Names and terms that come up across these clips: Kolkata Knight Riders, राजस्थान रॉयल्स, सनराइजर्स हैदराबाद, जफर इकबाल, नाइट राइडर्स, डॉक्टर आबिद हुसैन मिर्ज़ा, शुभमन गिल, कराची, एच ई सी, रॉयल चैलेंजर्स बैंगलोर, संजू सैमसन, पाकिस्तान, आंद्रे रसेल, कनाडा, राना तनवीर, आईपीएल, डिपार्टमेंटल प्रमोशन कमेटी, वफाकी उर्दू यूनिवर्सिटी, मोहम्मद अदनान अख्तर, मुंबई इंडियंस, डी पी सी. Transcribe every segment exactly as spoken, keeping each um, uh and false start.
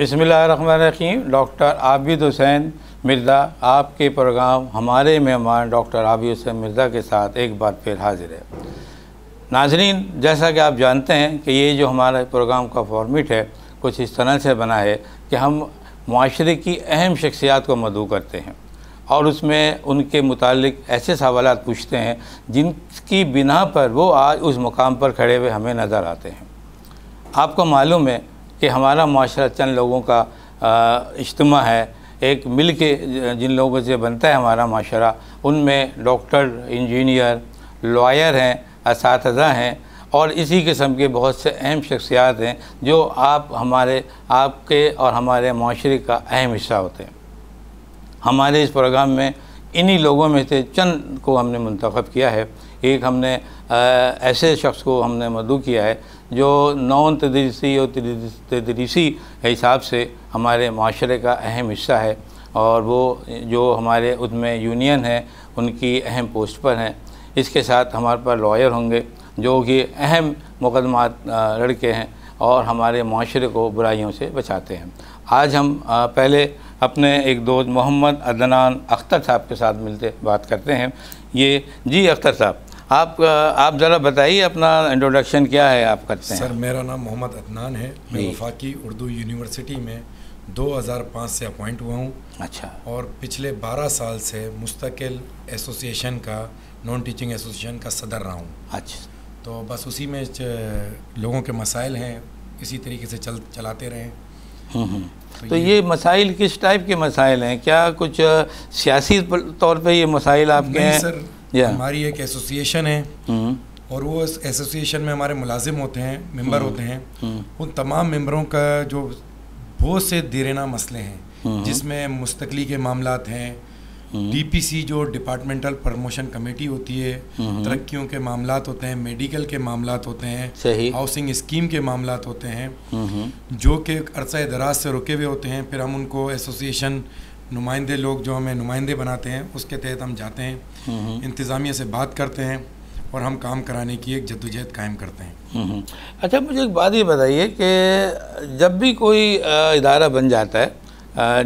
बिस्मिल्लाहिर्रहमानिर्रहीम। डॉक्टर आबिद हुसैन मिर्ज़ा आपके प्रोग्राम हमारे मेहमान डॉक्टर आबिद हुसैन मिर्ज़ा के साथ एक बार फिर हाजिर है। नाजरीन, जैसा कि आप जानते हैं कि ये जो हमारे प्रोग्राम का फॉर्मेट है कुछ इस तरह से बना है कि हम माशरे की अहम शख्सियात को मदू करते हैं और उसमें उनके मुतालिक ऐसे सवाल पूछते हैं जिनकी बिना पर वो आज उस मुकाम पर खड़े हुए हमें नज़र आते हैं। आपको मालूम है कि हमारा माशरा चंद लोगों का इज्तिमा है, एक मिल के जिन लोगों से बनता है हमारा माशरा, उनमें डॉक्टर, इंजीनियर, लॉयर हैं, असातिज़ा हैं और इसी किस्म के बहुत से अहम शख्सियात हैं जो आप हमारे आपके और हमारे माशरे का अहम हिस्सा होते हैं। हमारे इस प्रोग्राम में इन्हीं लोगों में से चंद को हमने मुंतखब किया है। एक हमने आ, ऐसे शख्स को हमने मदू किया है जो नॉन तदरीसी और तदरीसी हिसाब से हमारे माशरे का अहम हिस्सा है और वो जो हमारे उसमें यूनियन हैं उनकी अहम पोस्ट पर हैं। इसके साथ हमारे पास लॉयर होंगे जो कि अहम मुकदमात लड़के हैं और हमारे माशरे को बुराइयों से बचाते हैं। आज हम आ, पहले अपने एक दोस्त मोहम्मद अदनान अख्तर साहब के साथ मिलते बात करते हैं। ये जी अख्तर साहब, आप आप ज़रा बताइए अपना इंट्रोडक्शन क्या है आप करते हैं। सर, मेरा नाम मोहम्मद अदनान है। मैं वफाकी उर्दू यूनिवर्सिटी में दो हज़ार पाँच से अपॉइंट हुआ हूँ। अच्छा। और पिछले बारह साल से मुस्तकिल एसोसिएशन का, नॉन टीचिंग एसोसिएशन का सदर रहा हूँ। अच्छा। तो बस उसी में लोगों के मसाइल हैं, इसी तरीके से चल चलाते रहें। तो, तो ये, ये मसाइल किस टाइप के मसाइल हैं? क्या कुछ सियासी तौर पे ये मसाइल आपके हैं? सर, हमारी एक एसोसिएशन है और वो इस एसोसिएशन में हमारे मुलाजिम होते हैं, मेंबर होते हैं। उन तमाम मेंबरों का जो बहुत से दीरेना मसले हैं जिसमें मुस्तकली के मामलात हैं, डी पी सी जो डिपार्टमेंटल प्रमोशन कमेटी होती है, तरक्कियों के मामलात होते हैं, मेडिकल के मामलात होते हैं, हाउसिंग स्कीम के मामलात होते हैं जो कि अरसा दराज से रुके हुए होते हैं। फिर हम उनको एसोसिएशन नुमाइंदे लोग जो हमें नुमाइंदे बनाते हैं उसके तहत हम जाते हैं, इंतज़ामिया से बात करते हैं और हम काम कराने की एक जद्दोजहद कायम करते हैं। अच्छा, मुझे एक बात ये बताइए कि जब भी कोई इदारा बन जाता है,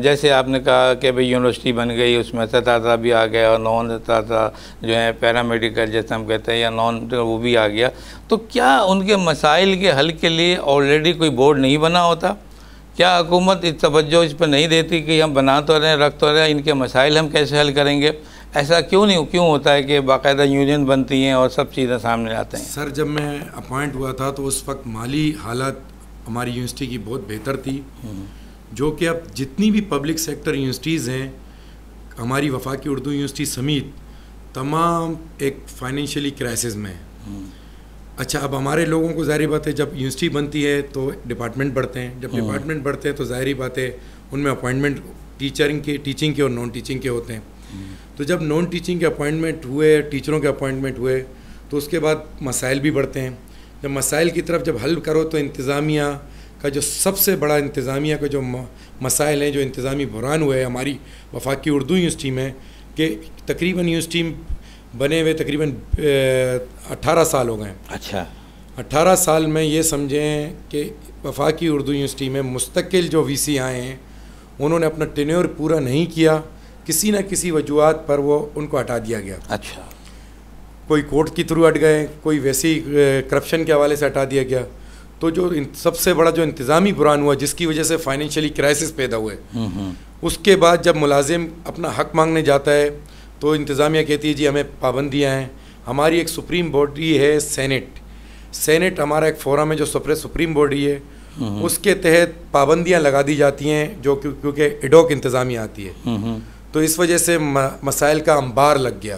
जैसे आपने कहा कि भाई यूनिवर्सिटी बन गई, उसमें सताता भी आ गया और नॉन सताता जो है पैरामेडिकल जैसे हम कहते हैं या नॉन वो भी आ गया, तो क्या उनके मसाइल के हल के लिए ऑलरेडी कोई बोर्ड नहीं बना होता? क्या हुकूमत इस तवज्जो इस पर नहीं देती कि हम बना तो रहे हैं, रख तो रहे हैं, इनके मसाइल हम कैसे हल करेंगे? ऐसा क्यों नहीं क्यों होता है कि बाकायदा यूनियन बनती हैं और सब चीज़ें सामने आते हैं? सर, जब मैं अपॉइंट हुआ था तो उस वक्त माली हालत हमारी यूनिवर्सिटी की बहुत बेहतर थी, जो कि अब जितनी भी पब्लिक सेक्टर यूनिवर्सिटीज़ हैं हमारी वफाकी उर्दू यूनिवर्सिटी समेत तमाम एक फाइनेंशियली क्राइसिस में है। अच्छा, अब हमारे लोगों को ज़ाहिर बात है जब यूनिवर्सिटी बनती है तो डिपार्टमेंट बढ़ते हैं, जब डिपार्टमेंट बढ़ते हैं तो ज़ाहिर बात है उनमें अपॉइंटमेंट टीचरिंग के टीचिंग के और नॉन टीचिंग के होते हैं। तो जब नॉन टीचिंग के अपॉइंटमेंट हुए, टीचरों के अपॉइंटमेंट हुए, तो उसके बाद मसाइल भी बढ़ते हैं। जब मसाइल की तरफ जब हल करो तो इंतज़ामिया का जो सबसे बड़ा इंतज़ामिया का जो मसाइल हैं, जो इंतज़ामी बहरान हुए हैं हमारी वफाकी उर्दू यूनिवर्सिटी में, कि तकरीबन यूनिवर्सिटी बने हुए तकरीबन अट्ठारह साल हो गए हैं। अच्छा। अट्ठारह साल में ये समझें कि वफाकी उर्दू यूनिवर्सिटी में मुस्तकिल जो वी सी आए हैं उन्होंने अपना टेन्योर पूरा नहीं किया, किसी न किसी वजूहत पर वो उनको हटा दिया गया। अच्छा। कोई कोर्ट के थ्रू हट गए, कोई वैसी करप्शन के हवाले से हटा दिया गया। तो जो सबसे बड़ा जो इंतज़ामी बुरान हुआ जिसकी वजह से फाइनेंशियली क्राइसिस पैदा हुए, उसके बाद जब मुलाजिम अपना हक मांगने जाता है तो इंतज़ामिया कहती है जी हमें पाबंदियाँ हैं। हमारी एक सुप्रीम बॉडी है सेनेट, सेनेट हमारा एक फोरम है जो सुप्रे सुप्रीम बॉडी है, उसके तहत पाबंदियाँ लगा दी जाती हैं जो क्योंकि एडॉक इंतज़ामिया आती है। तो इस वजह से मसाइल का अंबार लग गया।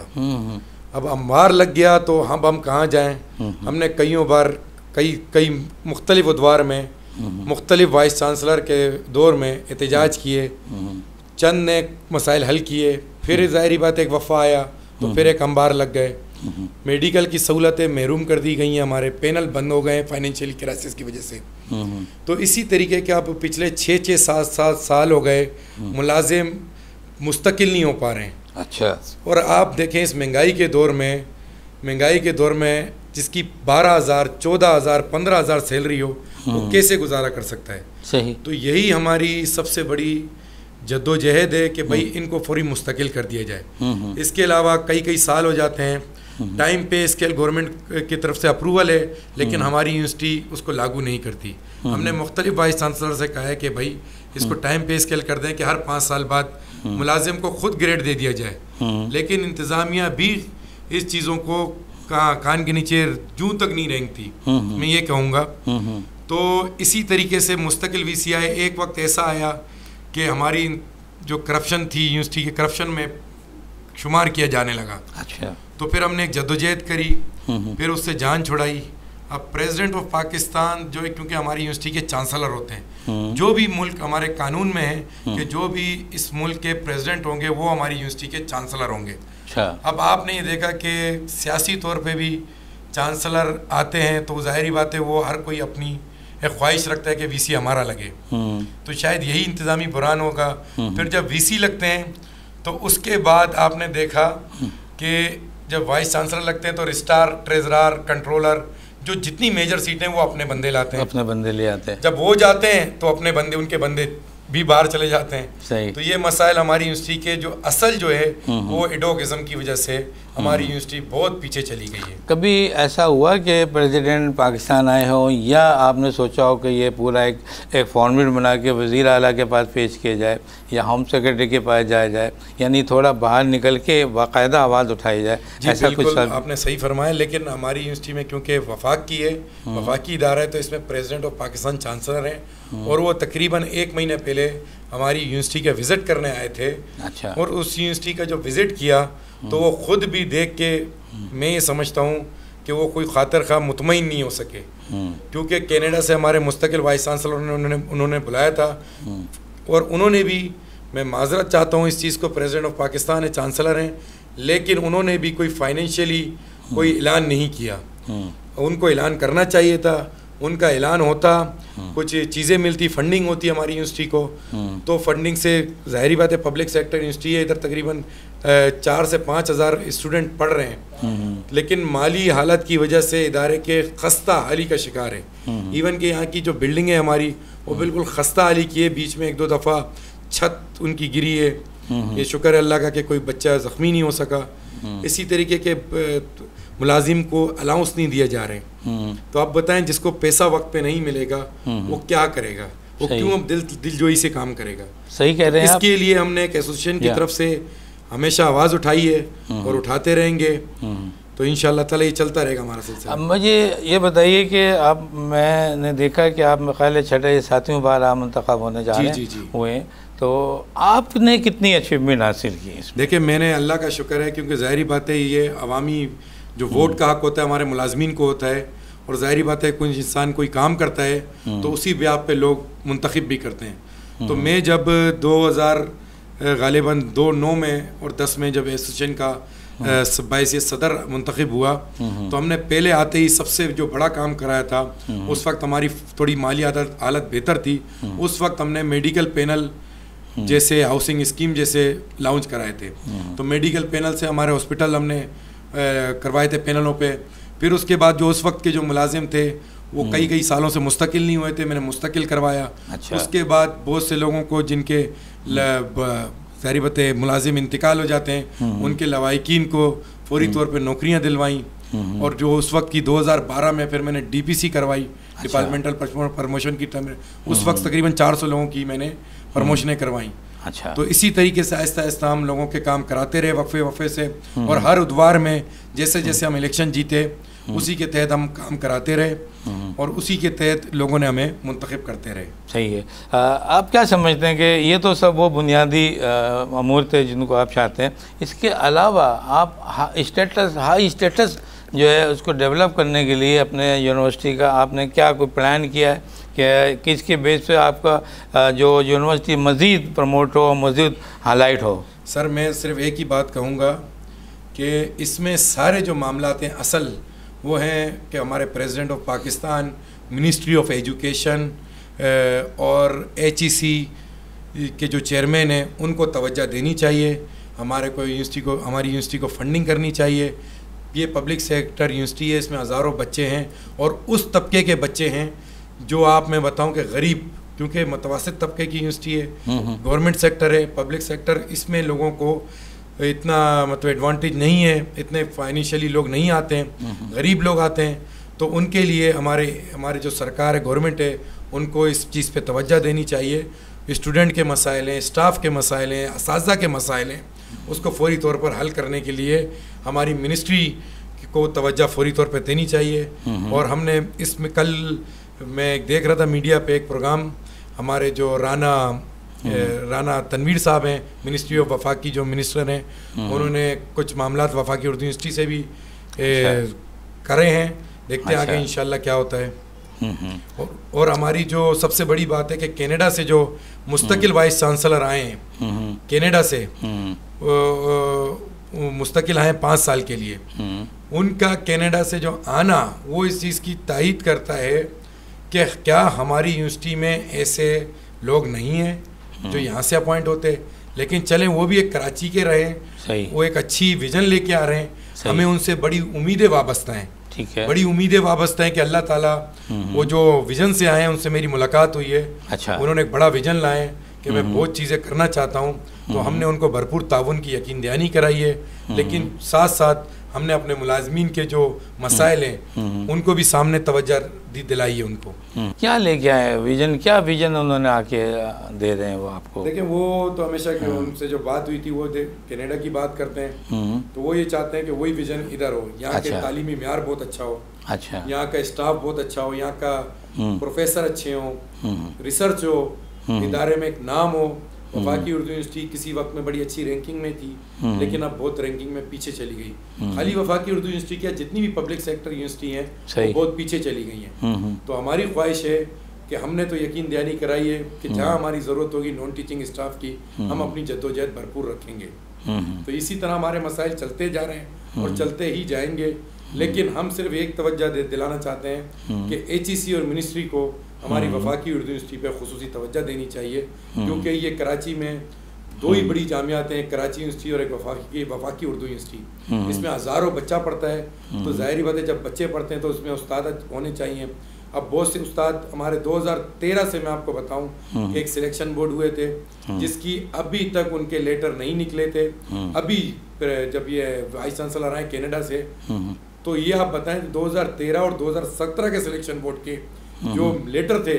अब अंबार लग गया तो हम हम कहाँ जाएँ? हमने कईयों बार कई कई मुख्तलिफ अदवार में, मुख्तलिफ वाइस चांसलर के दौर में एहतजाज किए, चंद ने मसाइल हल किए, फिर ज़ाहिरी बात एक वफ़ा आया तो फिर एक अंबार लग गए। मेडिकल की सहूलतें महरूम कर दी गई हैं, हमारे पैनल बंद हो गए हैं फाइनेंशियल क्राइसिस की वजह से। तो इसी तरीके के आप पिछले छः छः सात सात साल हो गए मुलाजिम मुस्तकिल नहीं हो पा रहे हैं। अच्छा। और आप देखें इस महंगाई के दौर में महंगाई के दौर में जिसकी बारह हज़ार, चौदह हज़ार, पंद्रह हज़ार सैलरी हो, वो कैसे गुजारा कर सकता है। सही। तो यही हमारी सबसे बड़ी जद्दोजहद है कि भाई इनको फौरी मुस्तकिल कर दिया जाए। इसके अलावा कई कई साल हो जाते हैं, टाइम पे स्केल गवर्नमेंट की तरफ से अप्रूवल है, लेकिन हमारी यूनिवर्सिटी उसको लागू नहीं करती। हमने मुख्तलिफ वाइस चांसलर से कहा है कि भाई इसको टाइम पे स्केल कर दें कि हर पाँच साल बाद मुलाजिम को खुद ग्रेड दे दिया जाए, लेकिन इंतज़ामिया भी इस चीज़ों को का, कान के नीचे जूं तक नहीं रेंगती, मैं ये कहूँगा। तो इसी तरीके से मुस्तकिल वी सी आई, एक वक्त ऐसा आया कि हमारी जो करप्शन थी यूनिवर्सिटी के, करप्शन में शुमार किया जाने लगा। अच्छा। तो फिर हमने एक जद्दोजहद करी, फिर उससे जान छुड़ाई। अब प्रेसिडेंट ऑफ पाकिस्तान जो है, क्योंकि हमारी यूनिवर्सिटी के चांसलर होते हैं, जो भी मुल्क हमारे कानून में है कि जो भी इस मुल्क के प्रेसिडेंट होंगे वो हमारी यूनिवर्सिटी के चांसलर होंगे। अब आपने ये देखा कि सियासी तौर पे भी चांसलर आते हैं, तो जाहिर बात है वो हर कोई अपनी एक ख्वाहिश रखता है कि वी सी हमारा लगे, तो शायद यही इंतज़ामी बुरान होगा। फिर जब वी सी लगते हैं तो उसके बाद आपने देखा कि जब वाइस चांसलर लगते हैं तो रजिस्ट्रार, ट्रेजरार, कंट्रोलर, जो जितनी मेजर सीटें वो अपने बंदे लाते हैं, अपने बंदे ले आते हैं। जब वो जाते हैं तो अपने बंदे, उनके बंदे भी बाहर चले जाते हैं। सही। तो ये मसाइल हमारी यूनिवर्सिटी के जो असल जो है वो एडोगिज्म की वजह से हमारी यूनिवर्सिटी बहुत पीछे चली गई है। कभी ऐसा हुआ कि प्रेसिडेंट पाकिस्तान आए हों या आपने सोचा हो कि ये पूरा एक एक फॉर्मेट बना के वज़ीर आला के पास पेश किया जाए या होम सेक्रेटरी के पास जाया जाए, यानी थोड़ा बाहर निकल के बाकायदा आवाज़ उठाई जाए? ऐसा कुछ आपने सही फरमाया, लेकिन हमारी यूनिवर्सिटी में क्योंकि वफाक की है, वफाकी इदारा है, तो इसमें प्रेसिडेंट ऑफ पाकिस्तान चांसलर हैं और वो तकरीबन एक महीने पहले हमारी यूनिवर्सिटी का विज़िट करने आए थे। अच्छा। और उस यूनिवर्सिटी का जो विज़िट किया तो वो ख़ुद भी देख के, मैं ये समझता हूँ कि वो कोई खातर खा मुतमईन नहीं हो सके, क्योंकि कनाडा से हमारे मुस्तकिल वाइस चांसलर ने उन्होंने उन्होंने बुलाया था और उन्होंने भी, मैं माजरत चाहता हूँ इस चीज़ को, प्रेसिडेंट ऑफ पाकिस्तान है, चांसलर हैं, लेकिन उन्होंने भी कोई फाइनेंशियली कोई ऐलान नहीं किया। उनको ऐलान करना चाहिए था, उनका ऐलान होता, कुछ चीज़ें मिलती, फंडिंग होती हमारी यूनिवर्सिटी को, तो फंडिंग से ज़ाहरी बात है, पब्लिक सेक्टर यूनिवर्सिटी है, इधर तकरीबन चार से पाँच हज़ार स्टूडेंट पढ़ रहे हैं, लेकिन माली हालत की वजह से इदारे के खस्ता हाली का शिकार है। इवन के यहाँ की जो बिल्डिंग है हमारी वो बिल्कुल खस्ता हाली की है, बीच में एक दो दफ़ा छत उनकी गिरी है, ये शुक्र है अल्लाह का कि कोई बच्चा ज़ख्मी नहीं हो सका। इसी तरीके के मुलाजिम को अलाउंस नहीं दिया जा रहे, तो आप बताएं जिसको पैसा वक्त पे नहीं मिलेगा वो क्या करेगा, वो क्यों अब दिल दिलजोई से काम करेगा। सही कह रहे हैं। इसके लिए हमने एक एसोसिएशन की तरफ से हमेशा आवाज़ उठाई है और उठाते रहेंगे, तो इंशाल्लाह ताला ये चलता रहेगा हमारा सिलसिला। अब मुझे ये बताइए कि आप, मैंने देखा कि आप ख्याल छठे सातवीं बार आप मुंतखब होने जा रहे हुए, तो आपने कितनी अचीवमेंट हासिल की? देखिए, मैंने अल्लाह का शुक्र है, क्योंकि ज़ाहिर बात है ये अवामी जो वोट का हक होता है हमारे मुलाजमीन को होता है, और ज़ाहिर बात है कोई इंसान कोई काम करता है तो उसी ब्याह पे लोग मुंतखब भी करते हैं। तो मैं जब दो हज़ार गालिबन दो नौ में और दस में जब एसोसिएशन का बायसी सदर मुंतखब हुआ, तो हमने पहले आते ही सबसे जो बड़ा काम कराया था, उस वक्त हमारी थोड़ी माली हालत बेहतर थी, उस वक्त हमने मेडिकल पैनल जैसे हाउसिंग स्कीम जैसे लॉन्च कराए थे। तो मेडिकल पैनल से हमारे हॉस्पिटल हमने करवाए थे पैनलों पे। फिर उसके बाद जो उस वक्त के जो मुलाजिम थे वो कई कई सालों से मुस्तकिल नहीं हुए थे, मैंने मुस्तकिल करवाया। अच्छा। उसके बाद बहुत से लोगों को जिनके ज़ाहिर बात है मुलाजिम इंतकाल हो जाते हैं, उनके लवाहिकीन को फौरी तौर पे नौकरियां दिलवाई, और जो उस वक्त की दो हज़ार बारह में फिर मैंने डी पी सी करवाई, डिपार्टमेंटल प्रमोशन की, उस वक्त तकरीबन चार सौ लोगों की मैंने प्रमोशनें करवाई। अच्छा। तो इसी तरीके से आहिस्ता आहिस्ता हम लोगों के काम कराते रहे वक्फे वक्फे से, और हर उद्वार में जैसे जैसे हम इलेक्शन जीते उसी के तहत हम काम कराते रहे और उसी के तहत लोगों ने हमें मुंतखब करते रहे। सही है। आ, आप क्या समझते हैं कि ये तो सब वो बुनियादी अमूर थे जिनको आप चाहते हैं, इसके अलावा आप हा, स्टेटस हाई स्टेटस जो है उसको डेवलप करने के लिए अपने यूनिवर्सिटी का आपने क्या कोई प्लान किया है कि किसके बेस पे आपका जो यूनिवर्सिटी मज़ीद प्रमोट हो, मज़ीद हाईलाइट हो? सर, मैं सिर्फ एक ही बात कहूँगा कि इसमें सारे जो मामलात हैं असल वो हैं कि हमारे president of पाकिस्तान, ministry of education और एच ई सी के जो चेयरमैन हैं उनको तवज्जो देनी चाहिए। हमारे को यूनिवर्सिटी को हमारी यूनिवर्सिटी को फंडिंग करनी चाहिए, ये पब्लिक सेक्टर यूनिवर्सिटी है, इसमें हज़ारों बच्चे हैं और उस तबके के बच्चे हैं जो आप मैं बताऊं कि गरीब, क्योंकि मुतवसत तबके की यूनिवर्सिटी है, गवर्नमेंट सेक्टर है, पब्लिक सेक्टर, इसमें लोगों को इतना मतलब एडवांटेज नहीं है, इतने फाइनेंशियली लोग नहीं आते हैं, गरीब लोग आते हैं। तो उनके लिए हमारे हमारे जो सरकार है, गवर्नमेंट है, उनको इस चीज़ पे तवज्जो देनी चाहिए। स्टूडेंट के मसाइल हैं, स्टाफ के मसाइल हैं, असातिज़ा के मसाइल हैं, उसको फौरी तौर पर हल करने के लिए हमारी मिनिस्ट्री को तवज्जो फौरी तौर पर देनी चाहिए। और हमने इसमें कल मैं देख रहा था मीडिया पे एक प्रोग्राम, हमारे जो राना राना तनवीर साहब हैं, मिनिस्ट्री ऑफ वफाकी जो मिनिस्टर हैं, उन्होंने कुछ मामलात वफाकी उर्दू यूनिवर्सिटी से भी ए, करे हैं। देखते हैं आगे इंशाल्लाह क्या होता है। और, और हमारी जो सबसे बड़ी बात है कि कनाडा से जो मुस्तकिल वाइस चांसलर आए हैं, कनाडा से मुस्तकिल आए पाँच साल के लिए, उनका कनाडा से जो आना वो इस चीज़ की तायीद करता है कि क्या हमारी यूनिवर्सिटी में ऐसे लोग नहीं हैं जो यहाँ से अपॉइंट होते, लेकिन चलें वो भी एक कराची के रहें, वो एक अच्छी विजन लेके आ रहे हैं, हमें उनसे बड़ी उम्मीदें वाबस्ता हैं। बड़ी उम्मीदें वाबस्ता हैं कि अल्लाह ताला वो जो विजन से आए हैं, उनसे मेरी मुलाकात हुई है। अच्छा। उन्होंने एक बड़ा विजन लाए कि मैं बहुत चीज़ें करना चाहता हूँ, तो हमने उनको भरपूर ताउन की यकीन दयानी कराई है, लेकिन साथ साथ हमने अपने मुलाजमीन के जो मसाइल हैं उनको भी सामने तवज्जो दिलाई है। उनको क्या लेके आए विजन, क्या विजन उन्होंने आके दे रहे हैं वो आपको? देखिए, वो तो हमेशा उनसे जो बात हुई थी वो कनाडा की बात करते हैं, तो वो ये चाहते हैं कि वही विजन इधर हो, यहाँ के तालीमी म्यार बहुत अच्छा हो, अच्छा, यहाँ का स्टाफ बहुत अच्छा हो, यहाँ का प्रोफेसर अच्छे हों, रिसर्च हो, इदारे में एक नाम हो। वफाकी उर्दू यूनिवर्सिटी किसी वक्त में बड़ी अच्छी रैंकिंग में थी, लेकिन अब बहुत रैंकिंग में पीछे चली गई। खाली वफाकी उर्दू यूनिवर्सिटी क्या, जितनी भी पब्लिक सेक्टर यूनिवर्सिटी हैं वो बहुत पीछे चली गई हैं। तो हमारी ख्वाहिश है कि हमने तो यकीन दयानी कराई है कि जहाँ हमारी ज़रूरत होगी नॉन टीचिंग स्टाफ की, हम अपनी जद्दोजहद भरपूर रखेंगे। तो इसी तरह हमारे मसाइल चलते जा रहे हैं और चलते ही जाएंगे, लेकिन हम सिर्फ एक तवज्जो दिलाना चाहते हैं कि एच ई सी और मिनिस्ट्री को हमारी वफाकी उर्दू यूनिवर्सिटी पर खुसूसी तवज्जो देनी चाहिए, क्योंकि ये कराची में दो ही बड़ी जामियात हैं, कराची यूनिवर्सिटी और एक वफाकी वफाकी उर्दू यूनिवर्सिटी। इसमें हज़ारों बच्चा पढ़ता है, तो ज़ाहिर बात है जब बच्चे पढ़ते हैं तो उसमें उस्ताद होने चाहिए। अब बहुत से उस्ताद हमारे दो हज़ार तेरह से मैं आपको बताऊं एक सिलेक्शन बोर्ड हुए थे, जिसकी अभी तक उनके लेटर नहीं निकले थे। अभी जब ये वाइस चांसलर आए कनाडा से, तो ये आप बताएं दो हज़ार तेरह और दो हज़ार सत्रह के सिलेक्शन बोर्ड के जो लेटर थे,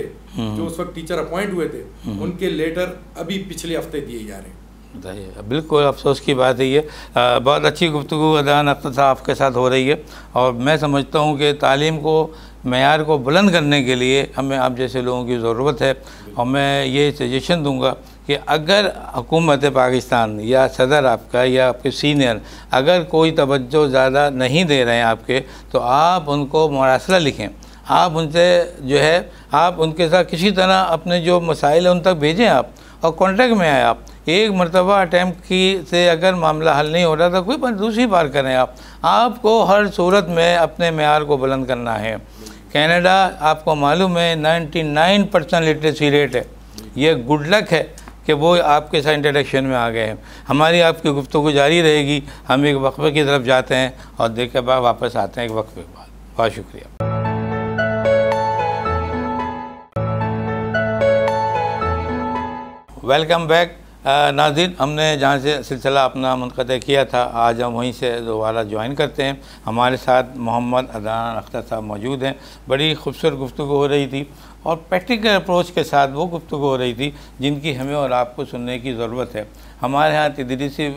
जो उस वक्त टीचर अपॉइंट हुए थे, उनके लेटर अभी पिछले हफ्ते दिए जा रहे हैं। बिल्कुल अफसोस की बात है ये। आ, बहुत अच्छी गुफ्तगू अदनान अख्तर साहब के साथ हो रही है, और मैं समझता हूँ कि तालीम को, मयार को बुलंद करने के लिए हमें आप जैसे लोगों की ज़रूरत है। और मैं ये सजेशन दूँगा कि अगर हुकूमत पाकिस्तान या सदर आपका या आपके सीनियर अगर कोई तवज्जो ज़्यादा नहीं दे रहे हैं आपके, तो आप उनको मुरासला लिखें, आप उनसे जो है आप उनके साथ किसी तरह अपने जो मसाइल हैं उन तक भेजें आप, और कॉन्टेक्ट में आए आप। एक मरतबा अटैम्प्ट की से अगर मामला हल नहीं हो रहा था कोई बार दूसरी बार करें आप। आपको हर सूरत में अपने मेयार को बुलंद करना है। कनाडा आपको मालूम है निन्यानवे परसेंट लिटरेसी रेट है, ये गुड लक है कि वो आपके साथ इंटरेक्शन में आ गए हैं। हमारी आपकी गुफ्तगू जारी रहेगी, हम एक वक्फे की तरफ जाते हैं और देख के बाद वापस आते हैं एक वक्फे के बाद। बहुत शुक्रिया। वेलकम बैक नाज़रीन, हमने जहाँ से सिलसिला अपना मुनक़ते किया था आज हम वहीं से दोबारा ज्वाइन करते हैं। हमारे साथ मोहम्मद अदनान अख्तर साहब मौजूद हैं। बड़ी खूबसूरत गुफ्तगू हो रही थी और प्रैक्टिकल अप्रोच के साथ वो गुफ्तगू हो रही थी जिनकी हमें और आपको सुनने की ज़रूरत है। हमारे यहाँ तदरीसी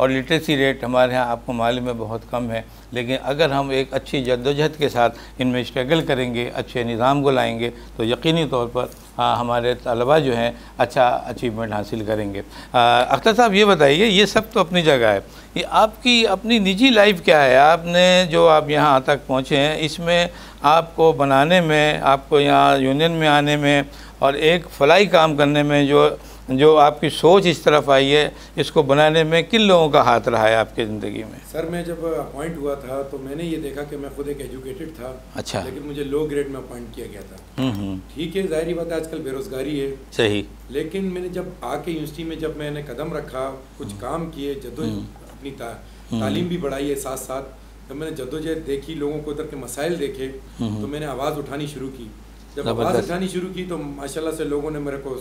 और लिटरेसी रेट हमारे यहाँ आपको मालूम है बहुत कम है, लेकिन अगर हम एक अच्छी जद्दोजहद के साथ इनमें स्ट्रगल करेंगे, अच्छे निज़ाम को लाएंगे, तो यकीनी तौर पर आ, हमारे तलबा जो हैं अच्छा अचीवमेंट हासिल करेंगे। अख्तर साहब ये बताइए, ये सब तो अपनी जगह है, ये आपकी अपनी निजी लाइफ क्या है? आपने जो आप यहाँ तक पहुँचे हैं इसमें आपको बनाने में, आपको यहाँ यूनियन में आने में और एक फलाई काम करने में जो जो आपकी सोच इस तरफ आई है, इसको बनाने में किन लोगों का हाथ रहा है आपकी ज़िंदगी में? सर, मैं जब अपॉइंट हुआ था तो मैंने ये देखा कि मैं खुद एक एजुकेटेड था। अच्छा। लेकिन मुझे लो ग्रेड में अपॉइंट किया गया था। ठीक है, जाहिर बात है आजकल बेरोजगारी है। सही। लेकिन मैंने जब आके यूनिवर्सिटी में जब मैंने कदम रखा, कुछ काम किए, जद्दोजहद अपनी ता, तालीम भी बढ़ाई है साथ साथ, जब मैंने जद्दोजहद देखी, लोगों को उधर के मसाइल देखे, तो मैंने आवाज़ उठानी शुरू की। जब आवाज़ उठानी शुरू की तो माशाल्लाह से लोगों ने मेरे को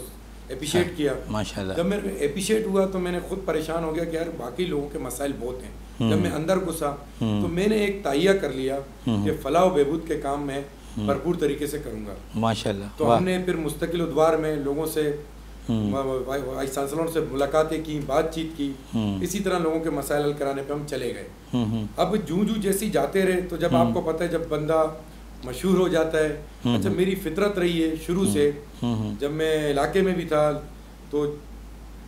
एप्रिशिएट किया। माशाल्लाह जब मेरे एप्रिशिएट हुआ तो मैंने खुद परेशान हो गया कि यार बाकी लोगों के मसाइल बहुत हैं। जब मैं अंदर घुसा तो मैंने एक तय्या कर लिया कि फलाह व बहबूद के काम में भरपूर तरीके से करूँगा। माशाल्लाह तो हमने फिर मुस्तकिल उद्वार में लोगों से, वाइस चांसलरों से मुलाकातें की, बातचीत की, इसी तरह लोगों के मसाइल हल कराने पे हम चले गए। अब जूं जूं जैसी जाते रहे तो जब आपको पता है जब बंदा मशहूर हो जाता है, अच्छा मेरी फितरत रही है शुरू से, जब मैं इलाके में भी था तो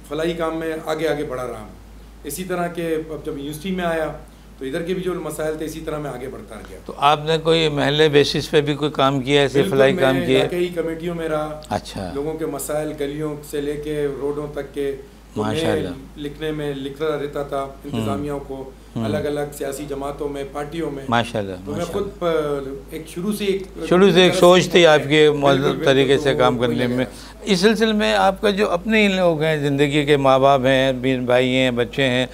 फलाई काम में आगे आगे बढ़ा रहा। इसी तरह के अब जब यूनिवर्सिटी में आया तो इधर के भी जो मसाइल थे इसी तरह मैं आगे बढ़ता गया। तो आपने कोई महले बेसिस पे भी कोई काम किया है? फलाई काम किया है, कई कमेटियों में रहा। अच्छा लोगों के मसाइल गलियों से लेके रोडों तक के तो माशाल्लाह लिखने में लिखता रहता था, इंतजामिया को अलग अलग सियासी जमातों में, पार्टियों में। माशाल्लाह तो मैं खुद एक शुरू से शुरू से एक सोच थी आपके तरीके से काम करने में। इस सिलसिले में आपका जो अपने लोग हैं, ज़िंदगी के माँ बाप हैं, बीन भाई हैं, बच्चे हैं,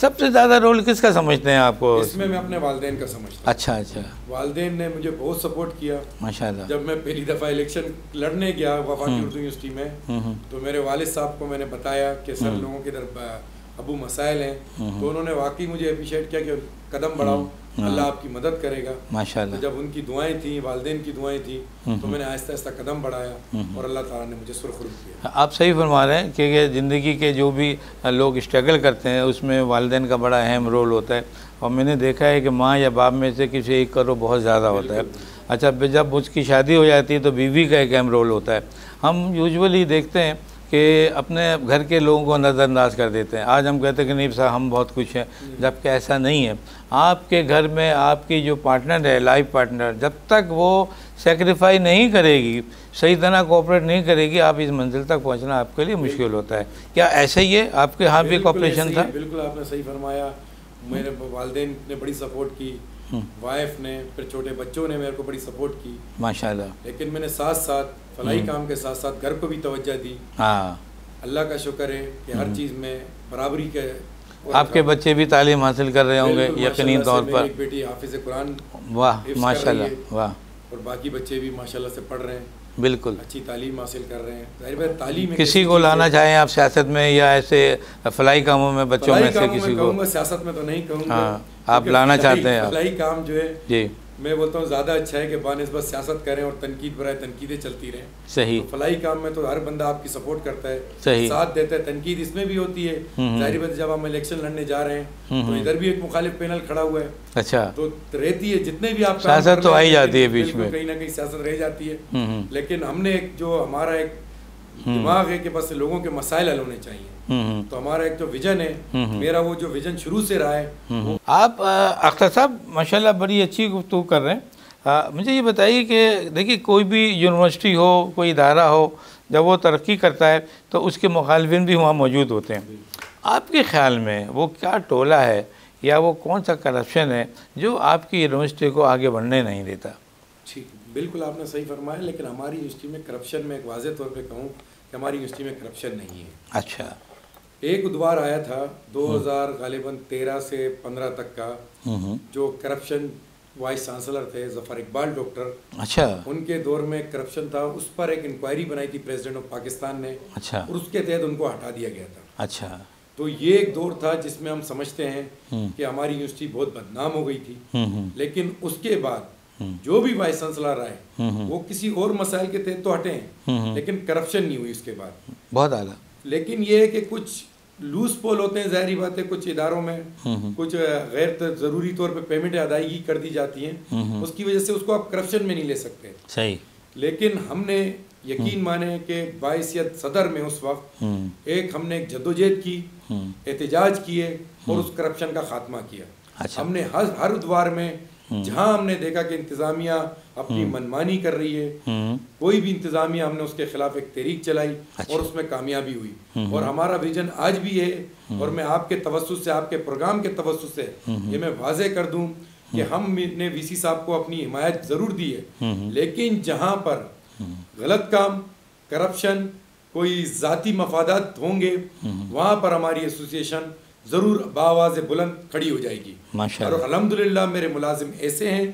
सबसे ज़्यादा रोल किसका समझते हैं आपको इसमें? मैं अपने वालदेन का समझता हूँ। अच्छा अच्छा वालदेन ने मुझे बहुत सपोर्ट किया माशाल्लाह। जब मैं पहली दफ़ा इलेक्शन लड़ने गया वफाकी उर्दू यूनिवर्सिटी में तो मेरे वालिद साहब को मैंने बताया कि सर लोगों के तरफ अबू मसाइल हैं, तो उन्होंने वाकई मुझे अप्रिशिएट किया कि कदम बढ़ाओ, अल्लाह आपकी मदद करेगा माशाल्लाह। तो जब उनकी दुआएं थी, वालदेन की दुआएं थी, तो मैंने आहिस्ता आहिस्ता कदम बढ़ाया और अल्लाह ताला ने मुझे सुरखरू किया। आप सही फरमा रहे हैं कि ज़िंदगी के जो भी लोग स्ट्रगल करते हैं उसमें वालदेन का बड़ा अहम रोल होता है। और मैंने देखा है कि माँ या बाप में से किसी एक का रोल बहुत ज़्यादा होता है। अच्छा जब उसकी शादी हो जाती है तो बीवी का एक अहम रोल होता है। हम यूजुअली देखते हैं कि अपने घर के लोगों को नज़रअंदाज कर देते हैं। आज हम कहते हैं कि नहीं साहब हम बहुत खुश हैं, जबकि ऐसा नहीं है। आपके घर में आपकी जो पार्टनर है, लाइफ पार्टनर, जब तक वो सेक्रीफाई नहीं करेगी, सही तरह कोऑपरेट नहीं करेगी, आप इस मंजिल तक पहुंचना आपके लिए मुश्किल होता है। क्या ऐसा ही है आपके यहाँ भी कोऑपरेशन था? बिल्कुल आपने सही फरमाया। मेरे वालिदैन ने बड़ी सपोर्ट की, वाइफ ने, फिर छोटे बच्चों ने मेरे को बड़ी सपोर्ट की माशाल्लाह। लेकिन मैंने साथ साथ फलाई काम के साथ साथ घर को भी तवज्जो दी। हाँ अल्लाह का शुक्र है कि हर चीज़ में बराबरी के। आपके बच्चे भी तालीम हासिल कर रहे होंगे यकीनी तौर पर। मेरी बेटी हाफिज़ कुरान वाह माशाल्लाह वाह, और बाकी बच्चे भी माशाल्लाह से पढ़ रहे हैं, बिल्कुल अच्छी तालीम हासिल कर रहे हैं। जाहिर है तालीम किसी को लाना चाहें आप सियासत में या ऐसे फलाई कामों में बच्चों में से किसी को? सियासत में तो नहीं कहूँगा। आप लाना चाहते हैं? फलाई काम जो है जी मैं बोलता हूँ ज़्यादा अच्छा है कि बानिस्बत सियासत करें और तनकीद बराए तनकीदें चलती रहें। सही तो फलाई काम में तो हर बंदा आपकी सपोर्ट करता है, सही साथ देता है, तनकीद इसमें भी होती है। जाहिर बात जब हम इलेक्शन लड़ने जा रहे हैं तो इधर भी एक मुखालिफ पैनल खड़ा हुआ है। अच्छा तो रहती है जितने भी आप सियासत तो आई जाती है, बीच में कहीं ना कहीं सियासत रह जाती है। लेकिन हमने एक जो हमारा एक दिमाग है कि बस लोगों के मसाइल हल होने चाहिए, तो हमारा एक जो विजन है, मेरा वो जो विजन शुरू से रहा है। आप अख्तर साहब माशाल्लाह बड़ी अच्छी गुफ्तगू कर रहे हैं। आ, मुझे ये बताइए कि देखिए कोई भी यूनिवर्सिटी हो, कोई इदारा हो, जब वो तरक्की करता है तो उसके मुखालफिन भी वहाँ मौजूद होते हैं। आपके ख्याल में वो क्या टोला है या वो कौन सा करप्शन है जो आपकी यूनिवर्सिटी को आगे बढ़ने नहीं देता? ठीक बिल्कुल आपने सही फरमाया। लेकिन हमारी यूनिवर्सिटी में करप्शन में एक वाज़े तौर पे कहूँ कि हमारी यूनिवर्सिटी में करप्शन नहीं है। अच्छा एक उद्वार आया था दो हज़ार गालिबन तेरह से पंद्रह तक का, जो करप्शन वाइस चांसलर थे जफर इकबाल डॉक्टर। अच्छा उनके दौर में करप्शन था, उस पर एक इंक्वायरी बनाई थी प्रेसिडेंट ऑफ पाकिस्तान ने। अच्छा और उसके तहत उनको हटा दिया गया था। अच्छा तो ये एक दौर था जिसमें हम समझते हैं कि हमारी यूनिवर्सिटी बहुत बदनाम हो गई थी। लेकिन उसके बाद जो भी वाइस चांसलर आए वो किसी और मसाइल के तहत तो हटे हैं, लेकिन करप्शन नहीं हुई उसके बाद, बहुत आला। लेकिन ये है कि कुछ लूज पोल होते हैं, जाहिर बात है, कुछ इदारों में कुछ गैर जरूरी तौर पे पेमेंट अदायगी कर दी जाती है, उसकी वजह से उसको आप करप्शन में नहीं ले सकते। सही लेकिन हमने यकीन माने कि बाइसियत सदर में उस वक्त एक हमने एक जद्दोजहद की, एहतजाज किए और उस करप्शन का खात्मा किया। हमने हर हर उद्वार में जहाँ हमने देखा कि इंतजामिया अपनी मनमानी कर रही है, कोई भी इंतजामिया, हमने उसके खिलाफ एक तहरीक चलाई। अच्छा। और उसमें कामयाबी हुई। और हमारा विजन आज भी है, और मैं आपके तवस्सुस से, आपके प्रोग्राम के तवस्सुस से ये मैं वाजे कर दूं कि हमने वीसी साहब को अपनी हिमायत जरूर दी है, लेकिन जहाँ पर गलत काम, करप्शन, कोई जाती मफादात होंगे, वहाँ पर हमारी एसोसिएशन ज़रूर बावाज़ बुलंद खड़ी हो जाएगी माशाअल्लाह। और अल्हम्दुलिल्लाह मेरे मुलाजिम ऐसे हैं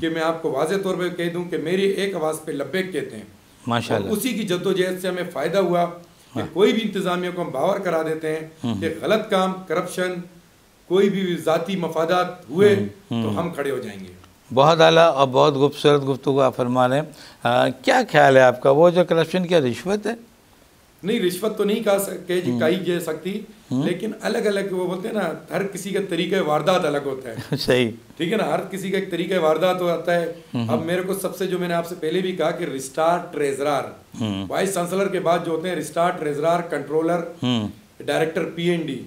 कि मैं आपको वाज़े तौर पर कह दूं कि मेरी एक आवाज़ पे लब्बैक कहते हैं माशाअल्लाह। उसी की जद्दोजहद से हमें फ़ायदा हुआ कि कोई भी इंतज़ामिया को हम बावर करा देते हैं कि गलत काम, करप्शन, कोई भी ज़ाती मफादात हुए तो हम खड़े हो जाएंगे। बहुत आला और बहुत खूबसूरत गुफ्तगू आप फरमा रहे हैं। क्या ख्याल है आपका, वो जो करप्शन क्या रिश्वत है? नहीं, रिश्वत तो नहीं कह सके कही जा सकती, लेकिन अलग अलग वो बोलते हैं ना, हर किसी का तरीका वारदात अलग होता है। सही, ठीक है ना, हर किसी का एक तरीका वारदात होता है। अब मेरे को सबसे जो मैंने आपसे पहले भी कहा कि रजिस्ट्रार, ट्रेजरार, वाइस चांसलर के बाद जो होते हैं registrar, treasurer, controller, director P N D,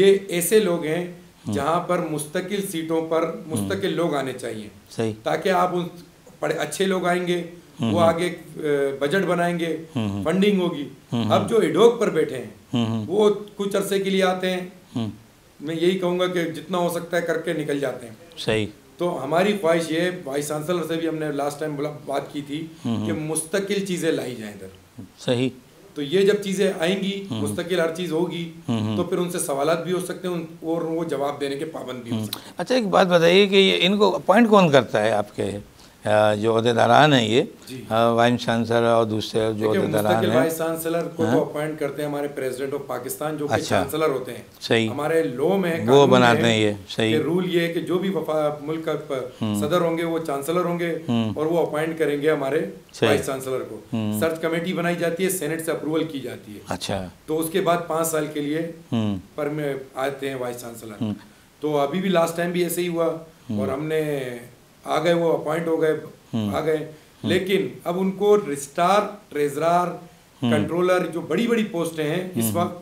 ये ऐसे लोग हैं जहाँ पर मुस्तकिल सीटों पर मुस्तकिल लोग आने चाहिए। सही, ताकि आप उन पढ़े अच्छे लोग आएंगे, वो आगे बजट बनाएंगे, फंडिंग होगी। अब जो एडोक पर बैठे हैं वो कुछ अरसे के लिए आते हैं, मैं यही कहूँगा कि जितना हो सकता है करके निकल जाते हैं। सही, तो हमारी ख्वाहिश ये, वाइस चांसलर से भी हमने लास्ट टाइम बात की थी कि मुस्तकिल चीज़ें लाई जाए इधर। सही, तो ये जब चीज़ें आएंगी, मुस्तकिल हर चीज़ होगी, तो फिर उनसे सवालात भी हो सकते हैं और वो जवाब देने के पाबंद भी हो सकते हैं। अच्छा, एक बात बताइए कि ये इनको अपॉइंट कौन करता है? आपके जो अहदेदारान हैं, ये वाइस चांसलर और दूसरे जो अहदेदारान हैं, वाइस चांसलर को तो अपॉइंट करते हैं हमारे प्रेसिडेंट ऑफ पाकिस्तान, जो कि चांसलर होते हैं। सही, हमारे लॉ में वो बनाते हैं ये। सही, रूल ये है कि जो भी मुल्क का सदर होंगे वो चांसलर होंगे और वो अपॉइंट करेंगे हमारे वाइस चांसलर को। सर्च कमेटी बनाई जाती है, सेनेट से अप्रूवल की जाती है। अच्छा, तो उसके बाद पाँच साल के लिए पर में आते हैं वाइस चांसलर। तो अभी भी लास्ट टाइम भी ऐसे ही हुआ और हमने आ गए, वो अपॉइंट हो गए, आ गए, लेकिन अब उनको रजिस्ट्रार, ट्रेजरार, कंट्रोलर, जो बड़ी बड़ी पोस्टें हैं इस वक्त,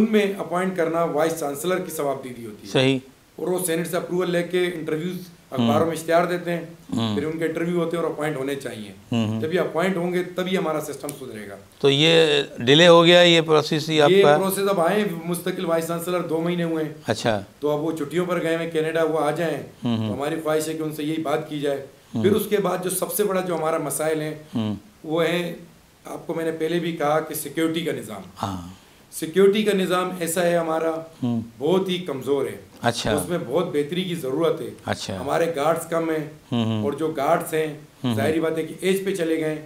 उनमें अपॉइंट करना वाइस चांसलर की सवाबदीदी होती है। सही, और वो सेनेट से अप्रूवल लेके इंटरव्यूज अखबारों में इश्तिहार देते हैं, फिर उनके इंटरव्यू होते हैं और अपॉइंट होने चाहिए। जब ये अपॉइंट होंगे तभी हमारा सिस्टम सुधरेगा। तो ये डिले हो गया ये प्रोसेस ही आपका? ये प्रोसेस अब आए मुस्तकिल वाइस चांसलर दो महीने हुए। अच्छा, तो अब वो छुट्टियों पर गए हैं कनाडा, वो आ जाएं, तो हमारी ख्वाहिश है कि उनसे यही बात की जाए। फिर उसके बाद जो सबसे बड़ा जो हमारा मसाइल है वो है, आपको मैंने पहले भी कहा कि सिक्योरिटी का निज़ाम। सिक्योरिटी का निज़ाम ऐसा है हमारा, बहुत ही कमज़ोर है। अच्छा, तो उसमें बहुत बेहतरी की ज़रूरत है। अच्छा, हमारे गार्ड्स कम हैं और जो गार्ड्स हैं जाहिर बात है कि एज पे चले गए,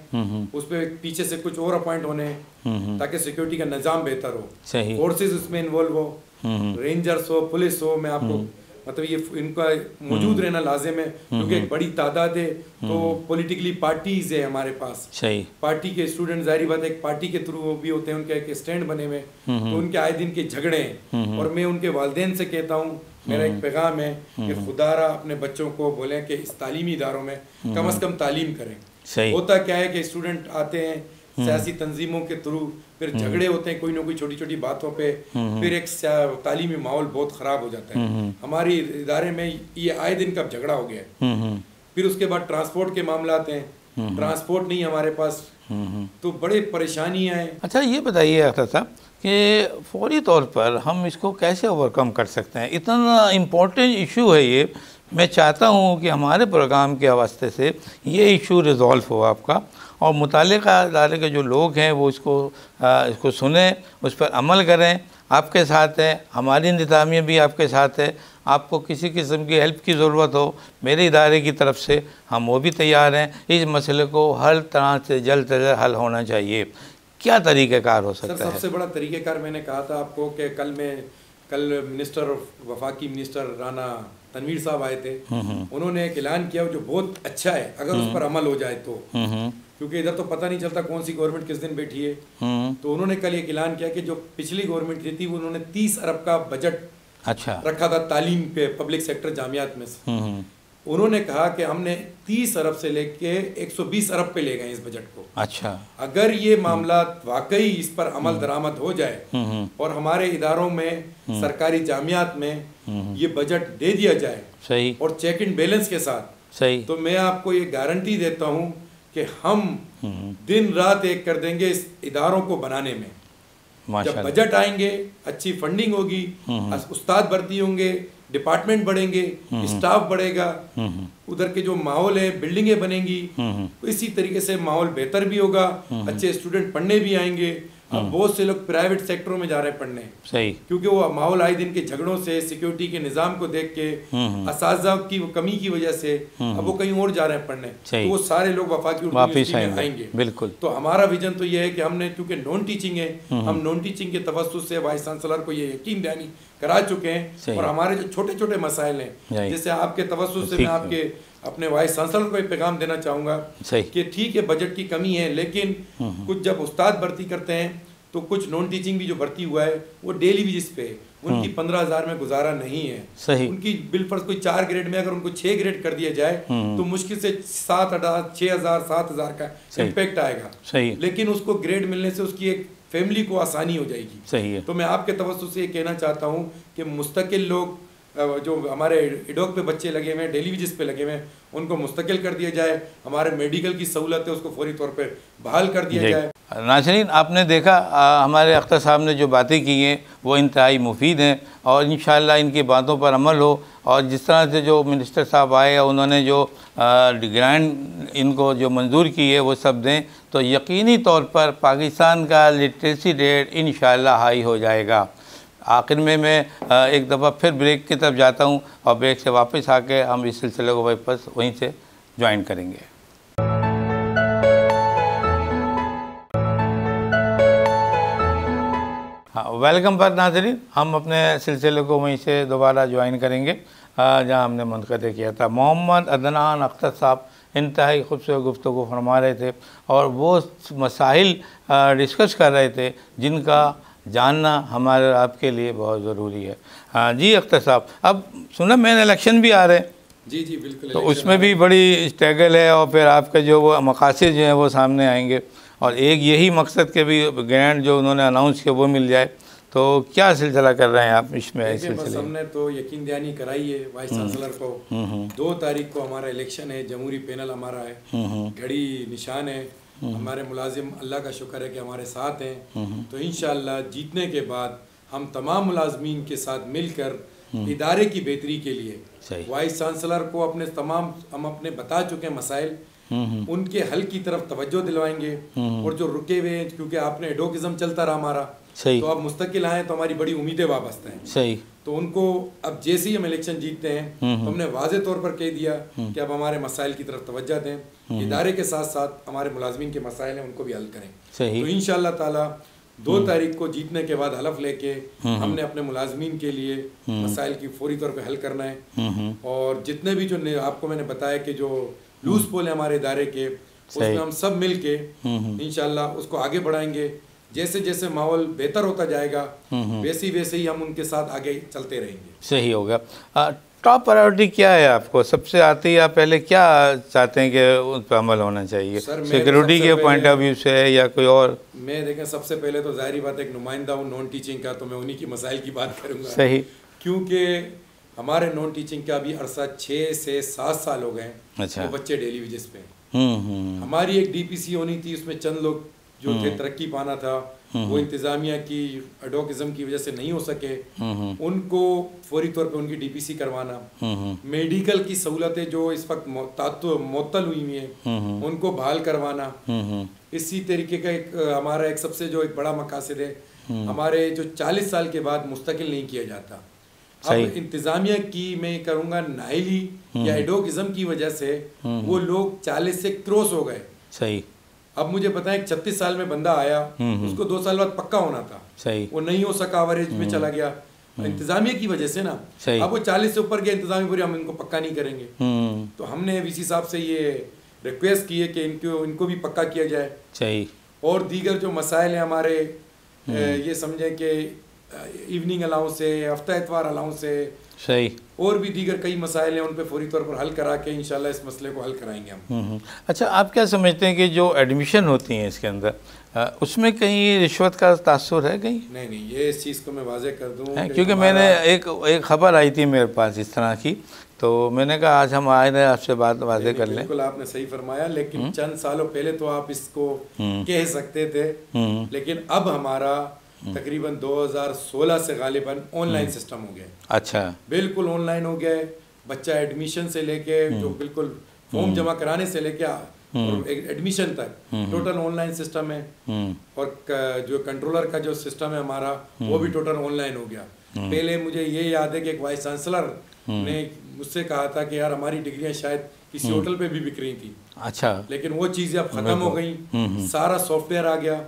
उस पर पीछे से कुछ और अपॉइंट होने हैं ताकि सिक्योरिटी का निज़ाम बेहतर हो। सही, फोर्सेज उसमें इन्वॉल्व हो, रेंजर्स हो, पुलिस हो। मैं आपको मतलब ये इनका मौजूद रहना लाजिम है क्योंकि एक बड़ी तादाद है। तो पॉलिटिकली पार्टीज है हमारे पास। सही, पार्टी के स्टूडेंट जाहिर बात है एक पार्टी के थ्रू भी होते हैं, उनका एक स्टैंड बने हुए, तो उनके आए दिन के झगड़े हैं। और मैं उनके वालिदैन से कहता हूँ, मेरा एक पैगाम है कि खुदारा अपने बच्चों को बोलें कि इस तालीमी इदारों में कम अज़ कम तालीम करें। सही, होता क्या है कि स्टूडेंट आते हैं सियासी तंजीमों के थ्रू, फिर झगड़े होते हैं कोई ना कोई छोटी छोटी बातों पे, फिर एक तालीमी माहौल बहुत ख़राब हो जाता है। हमारी इदारे में ये आए दिन कब झगड़ा हो गया है। फिर उसके बाद ट्रांसपोर्ट के मामले आते हैं, ट्रांसपोर्ट नहीं हमारे पास, तो बड़े परेशानियाँ हैं। अच्छा, ये बताइए अख्तर साहब कि फौरी तौर पर हम इसको कैसे ओवरकम कर सकते हैं? इतना इम्पोर्टेंट इशू है ये, मैं चाहता हूँ कि हमारे प्रोग्राम के वास्ते से ये इशू रिजॉल्व हो आपका, और मुतालिका इदारे के जो लोग हैं वो इसको आ, इसको सुने, उस पर अमल करें। आपके साथ है हमारी इंतज़ामिया भी, आपके साथ है। आपको किसी किस्म की हेल्प की ज़रूरत हो मेरे इदारे की तरफ से, हम वो भी तैयार हैं। इस मसले को हर तरह से जल्द से जल्द हल होना चाहिए। क्या तरीक़ेकार हो सकता है? सबसे बड़ा तरीक़ेकार मैंने कहा था आपको कि कल मैं कल मिनिस्टर, वफाकी मिनिस्टर राना तनवीर साहब आए थे, उन्होंने एक ऐलान किया जो बहुत अच्छा है अगर उस पर अमल हो जाए तो, क्योंकि इधर तो पता नहीं चलता कौन सी गवर्नमेंट किस दिन बैठी है। तो उन्होंने कल एक ऐलान किया कि जो पिछली गवर्नमेंट थी, थी वो उन्होंने तीस अरब का बजट अच्छा रखा था तालीम पे, पब्लिक सेक्टर जामियात में। उन्होंने कहा कि हमने तीस अरब से लेके एक सौ बीस अरब पे ले गए इस बजट को। अच्छा, अगर ये मामला वाकई इस पर अमल दरामद हो जाए और हमारे इदारों में, सरकारी जामियात में ये बजट दे दिया जाए। सही, और चेक एंड बैलेंस के साथ। सही, तो मैं आपको ये गारंटी देता हूँ कि हम दिन रात एक कर देंगे इस इदारों को बनाने में। जब बजट आएंगे, अच्छी फंडिंग होगी, उस्ताद भर्ती होंगे, डिपार्टमेंट बढ़ेंगे, स्टाफ बढ़ेगा, उधर के जो माहौल है, बिल्डिंगें बनेंगी, इसी तरीके से माहौल बेहतर भी होगा, अच्छे स्टूडेंट पढ़ने भी आएंगे, अब बहुत से लोग प्राइवेट सेक्टरों में जा रहे हैं पढ़ने, सही, क्योंकि वो माहौल आए दिन के झगड़ों से, सिक्योरिटी के निज़ाम को देख के, असातिज़ा की कमी की वजह से अब वो कहीं और जा रहे हैं पढ़ने, तो वो सारे लोग वफाकी उर्दू यूनिवर्सिटी में आएंगे। बिल्कुल। तो हमारा विजन तो ये है कि हमने, क्योंकि नॉन टीचिंग है, हम नॉन टीचिंग के तवस्सुस से वाइस चांसलर को ये यकीन दहानी करा चुके हैं, और हमारे जो छोटे छोटे मसाइल हैं, जैसे आपके तवस्सुस से मैं आपके अपने वाइस चांसलर को एक पैगाम देना चाहूँगा कि ठीक है बजट की कमी है, लेकिन कुछ जब उस्ताद भर्ती करते हैं तो कुछ नॉन टीचिंग भी जो भर्ती हुआ है वो डेली बेसिस पे, उनकी पंद्रह हजार में गुजारा नहीं है, सही, उनकी बिल पर कोई चार ग्रेड में अगर उनको छह ग्रेड कर दिया जाए तो मुश्किल से सात हजार छह हजार सात हजार का इम्पेक्ट आएगा, सही, लेकिन उसको ग्रेड मिलने से उसकी एक फैमिली को आसानी हो जाएगी, सही है। तो मैं आपके तवज्जो से ये कहना चाहता हूँ कि मुस्तकिल लोग जो हमारे इडोक पे बच्चे लगे हुए हैं, डेली वेजेस पे लगे हुए हैं, उनको मुस्तकिल कर दिया जाए, हमारे मेडिकल की सहूलत है उसको फौरी तौर पे बहाल कर दिया जाए। नाज़रीन, आपने देखा आ, हमारे अख्तर साहब ने जो बातें की हैं वो इंतहाई मुफीद हैं, और इंशाअल्लाह इनकी बातों पर अमल हो, और जिस तरह से जो मिनिस्टर साहब आए उन्होंने जो ग्रांट इनको जो मंजूर की है वो सब दें, तो यकीनी तौर पर पाकिस्तान का लिटरेसी रेट इंशाअल्लाह हाई हो जाएगा। आखिर में मैं एक दफ़ा फिर ब्रेक की तरफ जाता हूं, और ब्रेक से वापस आके हम इस सिलसिले को वापस वहीं से ज्वाइन करेंगे। हाँ, वेलकम बैक नाज़रीन, हम अपने सिलसिले को वहीं से दोबारा ज्वाइन करेंगे जहां हमने मुनक़ते किया था। मोहम्मद अदनान अख्तर साहब इंतहाई खूबसूरत गुफ्तगू फरमा रहे थे, और वो मसाइल डिस्कस कर रहे थे जिनका जानना हमारे आपके लिए बहुत ज़रूरी है। हाँ जी अख्तर साहब, अब सुना मैंने इलेक्शन भी आ रहे हैं। जी जी बिल्कुल, तो उसमें भी बड़ी स्ट्रगल है, और फिर आपके जो वो मकासद जो हैं वो सामने आएंगे, और एक यही मकसद के भी ग्रांट जो उन्होंने अनाउंस किया वो मिल जाए, तो क्या सिलसिला कर रहे हैं आप इसमें? इस सिलसिले हमने तो यकीन दहानी कराई है वाइस चांसलर को, दो तारीख को हमारा इलेक्शन है, जमहूरी पैनल हमारा है, घड़ी निशान है, हमारे मुलाजिम अल्लाह का शुक्र है कि हमारे साथ हैं, तो इंशाअल्लाह जीतने के बाद हम तमाम मुलाजमीन के साथ मिलकर इदारे की बेहतरी के लिए वाइस चांसलर को अपने तमाम, हम अपने बता चुके हैं मसाइल, उनके हल की तरफ तवज्जो दिलवाएंगे, और जो रुके हुए हैं क्योंकि आपने एडोकिज्म चलता रहा हमारा, तो अब मुस्तकिल आए तो हमारी बड़ी उम्मीदें वाबस्ते हैं, सही, तो उनको अब जैसे ही हम इलेक्शन जीतते हैं तो हमने वाजे तौर पर कह दिया कि अब हमारे मसाइल की तरफ तवज्जो दें, इदारे के साथ साथ हमारे मुलाजमीन के मसाइल हैं उनको भी हल करें, तो इंशाअल्लाह ताला दो तारीख को जीतने के बाद हलफ लेके हमने अपने मुलाजमीन के लिए मसाइल की फौरी तौर पर हल करना है, और जितने भी जो आपको मैंने बताया कि जो लूज पोल है हमारे इदारे के, उसमें हम सब मिल के इंशाअल्लाह उसको आगे बढ़ाएंगे, जैसे जैसे माहौल बेहतर होता जाएगा वैसे ही वैसे ही हम उनके साथ आगे चलते रहेंगे। सही होगा। टॉप प्रायोरिटी क्या है आपको सबसे आती है, आप पहले क्या चाहते हैं कि उस पर अमल होना चाहिए, सिक्योरिटी के पॉइंट ऑफ व्यू से या कोई और? मैं देखें सबसे पहले तो जाहिर बात एक नुमाइंदा हूँ नॉन टीचिंग का, तो मैं उन्हीं की मसाइल की बात करूँगा, सही, क्योंकि हमारे नॉन टीचिंग का भी अरसा छः से सात साल हो गए, अच्छा, बच्चे डेली वेजेस पे, हमारी एक डी पी सी होनी थी, उसमें चंद लोग जो थे तरक्की पाना था, वो इंतजामिया की एडोकिज्म की वजह से नहीं हो सके, उनको फौरी तौर पे उनकी डीपीसी करवाना, मेडिकल की सहूलतें जो इस वक्त मुअत्तल हुई हुई हैं उनको बहाल करवाना, इसी तरीके का एक हमारा एक सबसे जो एक बड़ा मकासद है, हमारे जो चालीस साल के बाद मुस्तकिल नहीं किया जाता, अब इंतजामिया की मैं करूँगा नाइली या एडोकिज्म की वजह से वो लोग चालीस से क्रॉस हो गए, सही, अब मुझे पता है एक छत्तीस साल में बंदा आया उसको दो साल बाद पक्का होना था, सही, वो नहीं हो सका, एवरेज में चला गया इंतजामिया की वजह से ना, अब वो चालीस से ऊपर गया, इंतजामिया पूरी हम इनको पक्का नहीं करेंगे, तो हमने वीसी साहब से ये रिक्वेस्ट की है कि इनको इनको भी पक्का किया जाए, सही, और दीगर जो मसाइल हैं हमारे ये समझें कि इवनिंग अलाउंस है, हफ्ता एतवार अलाउंस है, सही, और भी दीगर कई मसाइल हैं, उन पर फौरी तौर पर हल करा के इंशाल्लाह इस मसले को हल कराएंगे हम। अच्छा, आप क्या समझते हैं कि जो एडमिशन होती हैं इसके अंदर आ, उसमें कहीं रिश्वत का तासुर है कहीं? नहीं नहीं, ये इस चीज़ को मैं वाजे कर दूँ, क्योंकि मैंने एक एक खबर आई थी मेरे पास इस तरह की, तो मैंने कहा आज हम आए रहे आपसे बात वाजे कर लें। बिल्कुल आपने सही फरमाया, लेकिन चंद सालों पहले तो आप इसको कह सकते थे, लेकिन अब हमारा तकरीबन दो हज़ार सोलह से गालिबन ऑनलाइन सिस्टम हो गया, अच्छा, बिल्कुल ऑनलाइन हो गया, बच्चा एडमिशन से लेके जो बिल्कुल फॉर्म जमा कराने से लेके एडमिशन तक टोटल ऑनलाइन सिस्टम है, और जो कंट्रोलर का जो सिस्टम है हमारा वो भी टोटल ऑनलाइन हो गया। पहले मुझे ये याद है कि एक वाइस चांसलर ने मुझसे कहा था कि यार हमारी डिग्रियां शायद किसी होटल पे भी बिक रही थी, अच्छा, लेकिन वो चीजें अब खत्म हो गई, सारा सॉफ्टवेयर आ गया,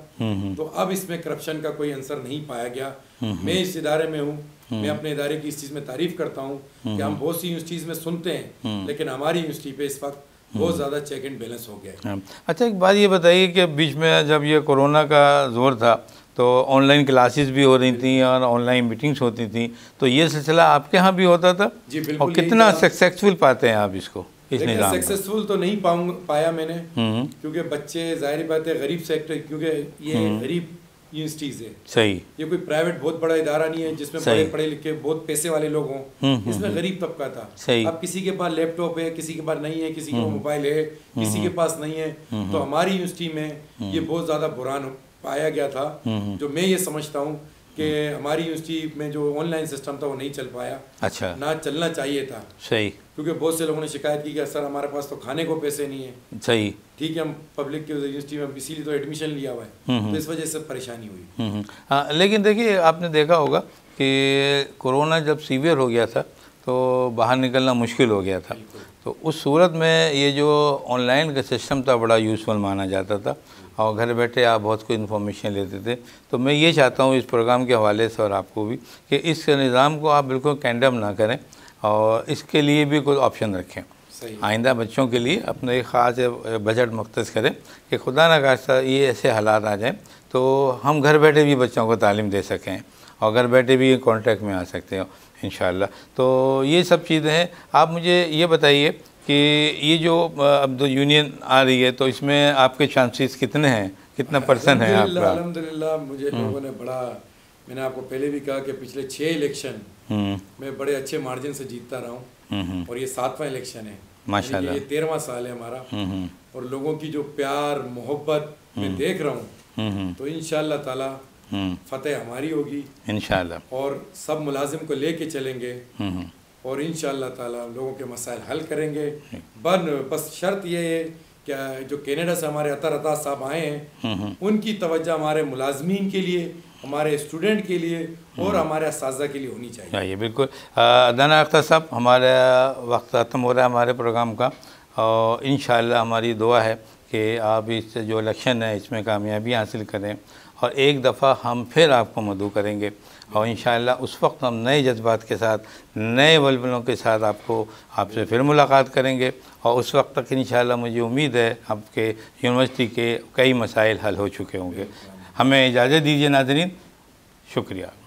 तो अब इसमें करप्शन का कोई आंसर नहीं पाया गया। मैं इस इदारे में हूँ, मैं अपने इदारे की इस चीज में तारीफ करता हूँ कि हम बहुत सी यूनिवर्सिटीज में सुनते हैं, लेकिन हमारी यूनिवर्सिटी पे इस वक्त बहुत ज़्यादा चेक एंड बैलेंस हो गया है। अच्छा, एक बात ये बताइए कि बीच में जब ये कोरोना का जोर था तो ऑनलाइन क्लासेस भी हो रही थी और ऑनलाइन मीटिंग्स होती थी, तो ये सिलसिला आपके यहाँ भी होता था? जी बिल्कुल। और कितना सक्सेसफुल पाते हैं आप इसको? इसमें सक्सेसफुल तो नहीं पाऊंगा पाया मैंने, क्योंकि बच्चे जाहिर बात है गरीब सेक्टर, क्योंकि ये गरीब यूनिवर्सिटीज़ है, सही, ये कोई प्राइवेट बहुत बड़ा इदारा नहीं है जिसमें बड़े पढ़े लिखे बहुत पैसे वाले लोग हों, इसमें गरीब तबका था। अब किसी के पास लैपटॉप है, किसी के पास नहीं है, किसी के पास मोबाइल है, किसी के पास नहीं है, तो हमारी यूनिवर्सिटी में ये बहुत ज़्यादा बुरान पाया गया था। जो मैं ये समझता हूँ कि हमारी यूनिवर्सिटी में जो ऑनलाइन सिस्टम था वो नहीं चल पाया, अच्छा, ना चलना चाहिए था, सही, क्योंकि बहुत से लोगों ने शिकायत की कि सर हमारे पास तो खाने को पैसे नहीं है, सही, ठीक है, हम पब्लिक के यूनिवर्सिटी में इसीलिए तो एडमिशन लिया हुआ है, तो इस वजह से परेशानी हुई। हाँ, लेकिन देखिए आपने देखा होगा कि कोरोना जब सीवियर हो गया था तो बाहर निकलना मुश्किल हो गया था, तो उस सूरत में ये जो ऑनलाइन का सिस्टम था बड़ा यूज़फुल माना जाता था और घर बैठे आप बहुत कुछ इन्फॉर्मेशन लेते थे। तो मैं ये चाहता हूँ इस प्रोग्राम के हवाले से और आपको भी कि इस निज़ाम को आप बिल्कुल कैंडम ना करें और इसके लिए भी कोई ऑप्शन रखें, आइंदा बच्चों के लिए अपना एक ख़ास बजट मुख्तस करें कि खुदा न खास्ता ये ऐसे हालात आ जाएँ तो हम घर बैठे भी बच्चों को तालीम दे सकें और घर बैठे भी कॉन्टेक्ट में आ सकते हो इंशाल्लाह। तो ये सब चीज़ें हैं। आप मुझे ये बताइए कि ये जो अब जो यूनियन आ रही है तो इसमें आपके चांसेस कितने हैं, कितना परसेंट है आपका? अल्हम्दुलिल्लाह मुझे लोगों ने बड़ा, मैंने आपको पहले भी कहा कि पिछले छः इलेक्शन मैं बड़े अच्छे मार्जिन से जीतता रहा हूँ और ये सातवां इलेक्शन है माशाल्लाह, ये तेरहवां साल है हमारा, और लोगों की जो प्यार मोहब्बत मैं देख रहा हूँ तो इंशाल्लाह ताला फतेह हमारी होगी इंशाल्लाह, और सब मुलाजिम को लेके चलेंगे और इंशाल्लाह ताला लोगों के मसाइल हल करेंगे। बन बस शर्त ये है कि जो कनाडा से हमारे अतर अता साहब आए हैं उनकी तवज्जो हमारे मुलाजमीन के लिए, हमारे स्टूडेंट के लिए और हमारे असातिज़ा के लिए होनी चाहिए। ये बिल्कुल। अदनान अख्तर साहब, हमारा वक्त ख़त्म हो रहा है हमारे प्रोग्राम का, और इंशाल्लाह हमारी दुआ है कि आप इस जो इलेक्शन है इसमें कामयाबी हासिल करें और एक दफ़ा हम फिर आपको मदू करेंगे और इंशाल्लाह उस वक्त हम नए जज्बात के साथ, नए वल्वलों के साथ आपको आपसे फिर मुलाकात करेंगे और उस वक्त तक इंशाल्लाह मुझे उम्मीद है आपके यूनिवर्सिटी के कई मसाइल हल हो चुके होंगे। हमें इजाज़त दीजिए नाज़रीन, शुक्रिया।